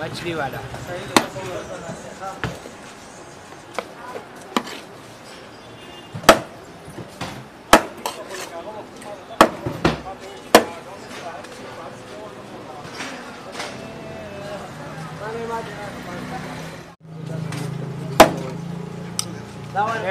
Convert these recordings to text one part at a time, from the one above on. मछली वाला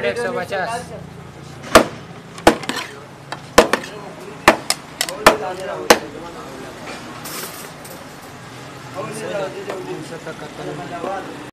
डेढ़ 150 Vamos a ver la